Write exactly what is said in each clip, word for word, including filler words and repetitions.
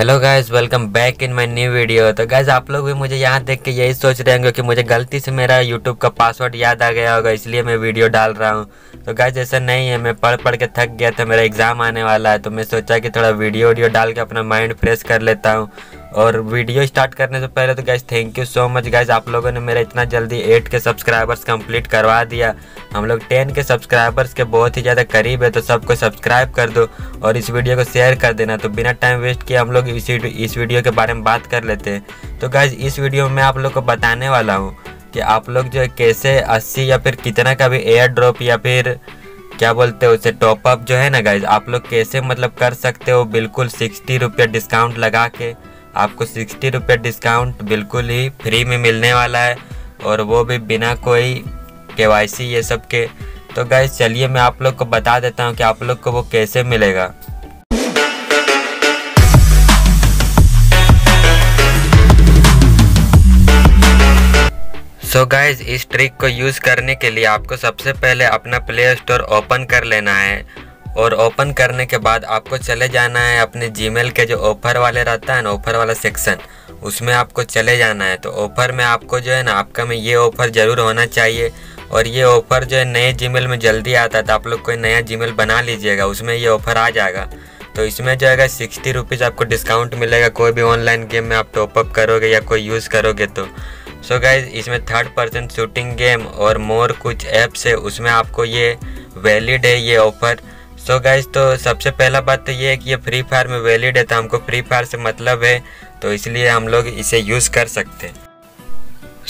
Hello guys welcome back in my new video. तो guys आप लोग भी मुझे यहाँ देख के यही सोच रहे होंगे कि मुझे गलती से मेरा यूट्यूब का पासवर्ड याद आ गया होगा इसलिए मैं वीडियो डाल रहा हूँ। तो गाइज ऐसा नहीं है, मैं पढ़ पढ़ के थक गया था, मेरा एग्ज़ाम आने वाला है तो मैं सोचा कि थोड़ा वीडियो वीडियो डाल के अपना माइंड फ्रेश कर लेता हूँ। और वीडियो स्टार्ट करने से पहले तो guys thank you so much guys, आप लोगों ने मेरा इतना जल्दी एट के सब्सक्राइबर्स कंप्लीट करवा दिया। हम लोग टेन के सब्सक्राइबर्स के बहुत ही ज़्यादा करीब है, तो सबको सब्सक्राइब कर दो और इस वीडियो को शेयर कर देना। तो बिना टाइम वेस्ट किए हम लोग इसी इस वीडियो के बारे में बात कर लेते हैं। तो गाइज इस वीडियो में आप लोग को बताने वाला हूँ कि आप लोग जो कैसे अस्सी या फिर कितना का भी एयर ड्रॉप या फिर क्या बोलते हो उसे टॉपअप जो है ना गाइज, आप लोग कैसे मतलब कर सकते हो बिल्कुल सिक्सटी रुपये डिस्काउंट लगा के। आपको सिक्सटी रुपये डिस्काउंट बिल्कुल ही फ्री में मिलने वाला है और वो भी बिना कोई केवाईसी ये सब के। तो गाइज चलिए मैं आप लोग को बता देता हूँ कि आप लोग को वो कैसे मिलेगा। सो गाइज इस ट्रिक को यूज़ करने के लिए आपको सबसे पहले अपना प्ले स्टोर ओपन कर लेना है और ओपन करने के बाद आपको चले जाना है अपने जीमेल के जो ऑफ़र वाले रहता है ना, ऑफ़र वाला सेक्शन, उसमें आपको चले जाना है। तो ऑफ़र में आपको जो है ना आपका में ये ऑफ़र ज़रूर होना चाहिए और ये ऑफ़र जो है नए जीमेल में जल्दी आता है, तो आप लोग कोई नया जीमेल बना लीजिएगा, उसमें ये ऑफ़र आ जाएगा। तो इसमें जो है सिक्सटी रुपीज़ आपको डिस्काउंट मिलेगा कोई भी ऑनलाइन गेम में आप टॉपअप करोगे या कोई यूज़ करोगे तो। सो गाइज इसमें थर्ड पर्सन शूटिंग गेम और मोर कुछ ऐप्स है उसमें आपको ये वैलिड है ये ऑफ़र। सो so गाइज तो सबसे पहला बात तो ये है कि ये फ्री फायर में वैलिड है, तो हमको फ्री फायर से मतलब है तो इसलिए हम लोग इसे यूज़ कर सकते हैं।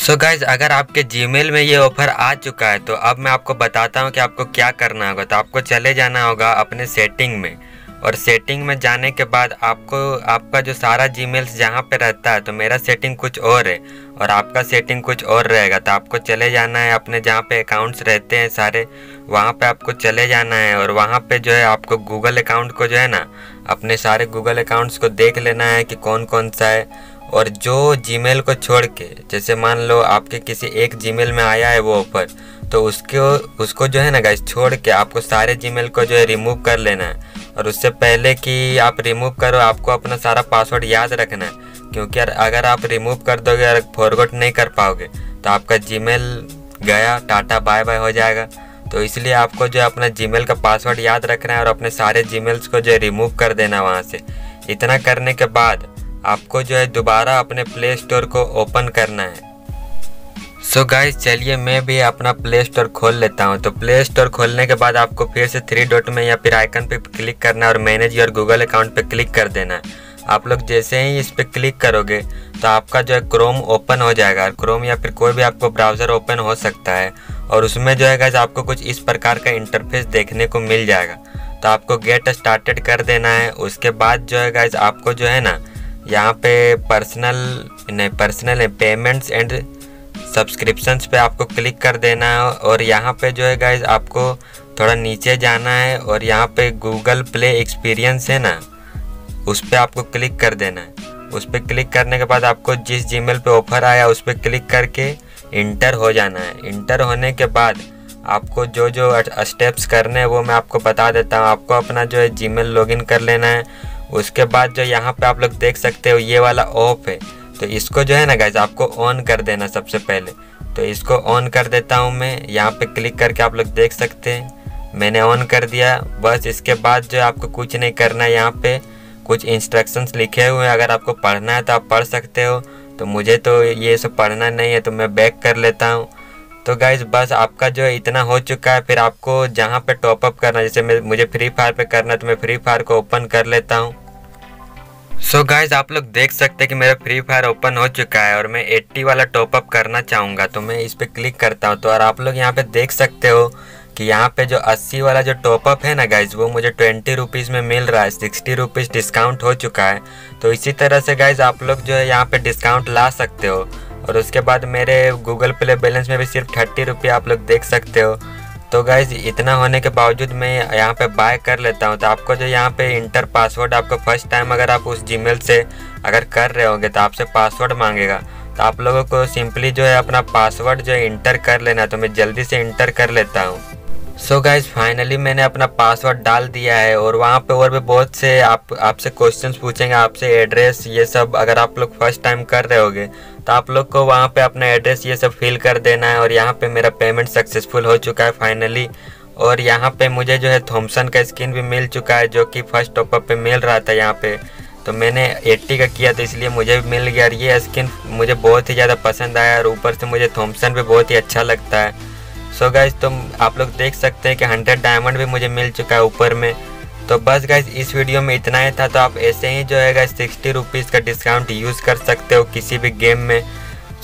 सो so गाइज अगर आपके जीमेल में ये ऑफ़र आ चुका है तो अब मैं आपको बताता हूँ कि आपको क्या करना होगा। तो आपको चले जाना होगा अपने सेटिंग में और सेटिंग में जाने के बाद आपको आपका जो सारा जीमेल जहाँ पे रहता है, तो मेरा सेटिंग कुछ और है और आपका सेटिंग कुछ और रहेगा। तो आपको चले जाना है अपने जहाँ पे अकाउंट्स रहते हैं सारे, वहाँ पे आपको चले जाना है और वहाँ पे जो है आपको गूगल अकाउंट को जो है ना अपने सारे गूगल अकाउंट्स को देख लेना है कि कौन कौन सा है। और जो जीमेल को छोड़ के, जैसे मान लो आपके किसी एक जीमेल में आया है वो ऑफ़र, तो उसको उसको जो है ना गाइस छोड़ के आपको सारे जीमेल को जो है रिमूव कर लेना है। और उससे पहले कि आप रिमूव करो आपको अपना सारा पासवर्ड याद रखना है, क्योंकि अगर आप रिमूव कर दोगे और फॉरगॉट नहीं कर पाओगे तो आपका जीमेल गया, टाटा बाय बाय हो जाएगा। तो इसलिए आपको जो अपना जीमेल का पासवर्ड याद रखना है और अपने सारे जीमेल्स को जो है रिमूव कर देना वहाँ से। इतना करने के बाद आपको जो है दोबारा अपने प्ले स्टोर को ओपन करना है। सो गाइज चलिए मैं भी अपना प्ले स्टोर खोल लेता हूँ। तो प्ले स्टोर खोलने के बाद आपको फिर से थ्री डॉट में या फिर आइकन पे क्लिक करना है और मैनेज योर गूगल अकाउंट पे क्लिक कर देना है। आप लोग जैसे ही इस पर क्लिक करोगे तो आपका जो है क्रोम ओपन हो जाएगा, क्रोम या फिर कोई भी आपको ब्राउज़र ओपन हो सकता है। और उसमें जो है गाइज आपको कुछ इस प्रकार का इंटरफेस देखने को मिल जाएगा। तो आपको गेट स्टार्टेड कर देना है। उसके बाद जो है गाइज आपको जो है ना यहाँ पे पर्सनल नहीं पर्सनल है पेमेंट्स एंड सब्सक्रिप्शंस पे आपको क्लिक कर देना है। और यहाँ पे जो है गाइज आपको थोड़ा नीचे जाना है और यहाँ पे गूगल प्ले एक्सपीरियंस है ना उस पर आपको क्लिक कर देना है। उस पर क्लिक करने के बाद आपको जिस जीमेल पे ऑफ़र आया उस पर क्लिक करके इंटर हो जाना है। इंटर होने के बाद आपको जो जो स्टेप्स करने हैं वो मैं आपको बता देता हूँ। आपको अपना जो है जीमेल लॉगिन कर लेना है। उसके बाद जो यहाँ पे आप लोग देख सकते हो ये वाला ऑफ है, तो इसको जो है ना गाइज आपको ऑन कर देना सबसे पहले। तो इसको ऑन कर देता हूँ मैं, यहाँ पे क्लिक करके आप लोग देख सकते हैं मैंने ऑन कर दिया। बस इसके बाद जो आपको कुछ नहीं करना है, यहाँ पे कुछ इंस्ट्रक्शंस लिखे हुए हैं, अगर आपको पढ़ना है तो आप पढ़ सकते हो। तो मुझे तो ये सब पढ़ना नहीं है तो मैं बैक कर लेता हूँ। तो गाइज बस आपका जो है इतना हो चुका है। फिर आपको जहाँ पे टॉपअप करना, जैसे मैं मुझे फ्री फायर पे करना है तो मैं फ्री फायर को ओपन कर लेता हूँ। सो गाइज आप लोग देख सकते हैं कि मेरा फ्री फायर ओपन हो चुका है और मैं अस्सी वाला टॉपअप करना चाहूँगा तो मैं इस पर क्लिक करता हूँ। तो और आप लोग यहाँ पे देख सकते हो कि यहाँ पे जो अस्सी वाला जो टॉपअप है ना गाइज वो मुझे ट्वेंटी रुपीज़ में मिल रहा है, सिक्सटी रुपीज़ डिस्काउंट हो चुका है। तो इसी तरह से गाइज आप लोग जो है यहाँ पे डिस्काउंट ला सकते हो। और उसके बाद मेरे गूगल प्ले बैलेंस में भी सिर्फ थर्टी रुपये आप लोग देख सकते हो। तो गाइज़ इतना होने के बावजूद मैं यहाँ पे बाय कर लेता हूँ। तो आपको जो यहाँ पे इंटर पासवर्ड आपको फर्स्ट टाइम अगर आप उस जीमेल से अगर कर रहे होंगे तो आपसे पासवर्ड मांगेगा, तो आप लोगों को सिंपली जो है अपना पासवर्ड जो है इंटर कर लेना। तो मैं जल्दी से इंटर कर लेता हूँ। सो गाइज फाइनली मैंने अपना पासवर्ड डाल दिया है और वहाँ पे और भी बहुत से आप आपसे क्वेश्चंस पूछेंगे, आपसे एड्रेस ये सब। अगर आप लोग फर्स्ट टाइम कर रहे होगे तो आप लोग को वहाँ पे अपना एड्रेस ये सब फिल कर देना है। और यहाँ पे मेरा पेमेंट सक्सेसफुल हो चुका है फाइनली। और यहाँ पे मुझे जो है थॉम्सन का स्किन भी मिल चुका है जो कि फर्स्ट टॉपअप पे मिल रहा था। यहाँ पे तो मैंने अस्सी का किया तो इसलिए मुझे भी मिल गया। और ये स्किन मुझे बहुत ही ज़्यादा पसंद आया और ऊपर से मुझे थॉम्सन भी बहुत ही अच्छा लगता है। सो so गाइज तुम तो आप लोग देख सकते हैं कि हंड्रेड डायमंड भी मुझे मिल चुका है ऊपर में। तो बस गाइज इस वीडियो में इतना ही था। तो आप ऐसे ही जो है गाइज सिक्सटी रुपीज़ का डिस्काउंट यूज़ कर सकते हो किसी भी गेम में।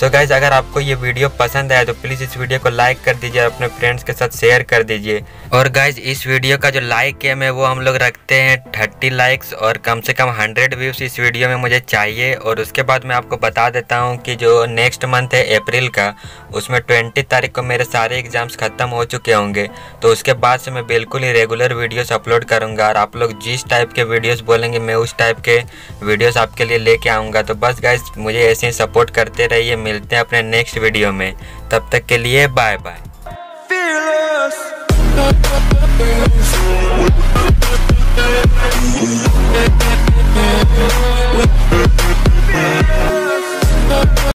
सो so गाइज अगर आपको ये वीडियो पसंद आया तो प्लीज़ इस वीडियो को लाइक कर दीजिए और अपने फ्रेंड्स के साथ शेयर कर दीजिए। और गाइज इस वीडियो का जो लाइक एम है वो हम लोग रखते हैं थर्टी लाइक्स और कम से कम हंड्रेड व्यूज़ इस वीडियो में मुझे चाहिए। और उसके बाद मैं आपको बता देता हूँ कि जो नेक्स्ट मंथ है अप्रैल का, उसमें ट्वेंटी तारीख को मेरे सारे एग्ज़ाम्स ख़त्म हो चुके होंगे। तो उसके बाद से मैं बिल्कुल ही रेगुलर वीडियोज़ अपलोड करूँगा और आप लोग जिस टाइप के वीडियोज़ बोलेंगे मैं उस टाइप के वीडियोज़ आपके लिए लेके आऊँगा। तो बस गाइज मुझे ऐसे ही सपोर्ट करते रहिए। मिलते हैं अपने नेक्स्ट वीडियो में, तब तक के लिए बाय बाय।